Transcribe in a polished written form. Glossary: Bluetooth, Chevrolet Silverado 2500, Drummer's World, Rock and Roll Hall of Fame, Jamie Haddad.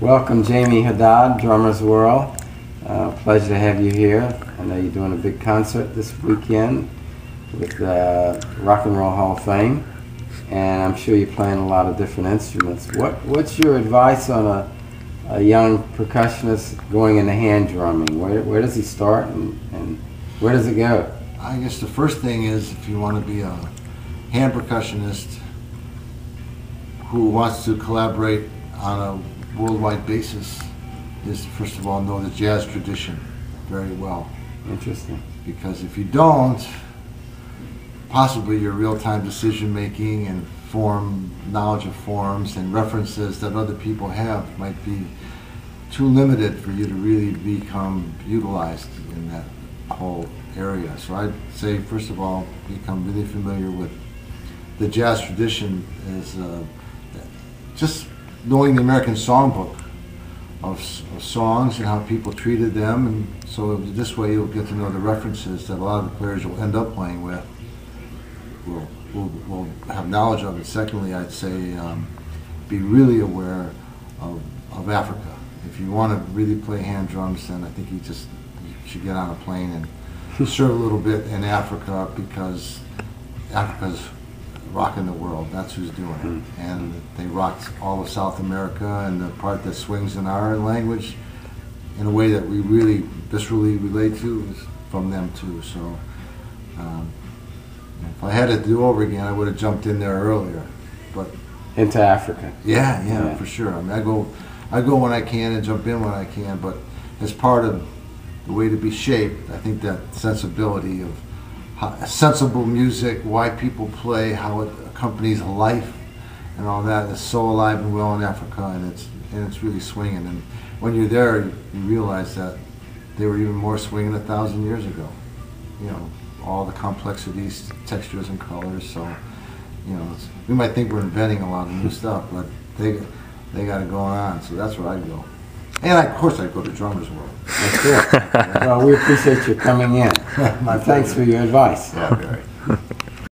Welcome, Jamie Haddad, Drummer's World. Pleasure to have you here. I know you're doing a big concert this weekend with the Rock and Roll Hall of Fame, and I'm sure you're playing a lot of different instruments. What's your advice on a young percussionist going into hand drumming? Where does he start and where does it go? I guess the first thing is, if you want to be a hand percussionist who wants to collaborate on a worldwide basis, is to first of all know the jazz tradition very well. Interesting. Because if you don't, possibly your real-time decision-making and form, knowledge of forms and references that other people have might be too limited for you to really become utilized in that whole area. So I'd say, first of all, become really familiar with the jazz tradition. Is just knowing the American songbook of songs and how people treated them, and so this way you'll get to know the references that a lot of the players you'll end up playing with will have knowledge of it. Secondly, I'd say be really aware of Africa. If you want to really play hand drums, then I think you should get on a plane and serve a little bit in Africa, because Africa's rocking the world. That's who's doing it. And they rocked all of South America, and the part that swings in our language in a way that we really viscerally relate to is from them too. So if I had it to do over again, I would have jumped in there earlier. But into Africa. Yeah, for sure. I mean, I go when I can and jump in when I can. But as part of the way to be shaped, I think that sensibility of sensible music, why people play, how it accompanies life, and all that is so alive and well in Africa, and it's really swinging. And when you're there, you realize that they were even more swinging 1,000 years ago. You know, all the complexities, textures, and colors. So, you know, we might think we're inventing a lot of new stuff, but they got it going on. So that's where I go. And of course, I go to Drummer's World. That's it. Well, we appreciate you coming in. Thanks for your advice. Yeah, very.